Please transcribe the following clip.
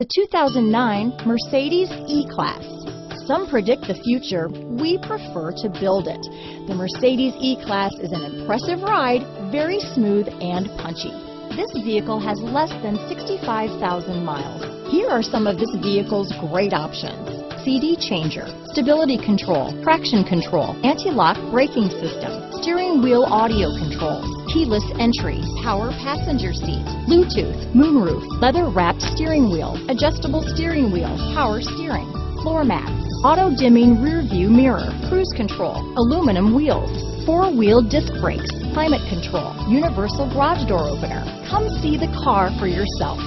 The 2009 Mercedes E-Class. Some predict the future, we prefer to build it. The Mercedes E-Class is an impressive ride, very smooth and punchy. This vehicle has less than 65,000 miles. Here are some of this vehicle's great options. CD changer, stability control, traction control, anti-lock braking system, steering wheel audio controls, keyless entry, power passenger seat, Bluetooth, moonroof, leather-wrapped steering wheel, adjustable steering wheel, power steering, floor mats, auto-dimming rear-view mirror, cruise control, aluminum wheels, four-wheel disc brakes, climate control, universal garage door opener. Come see the car for yourself.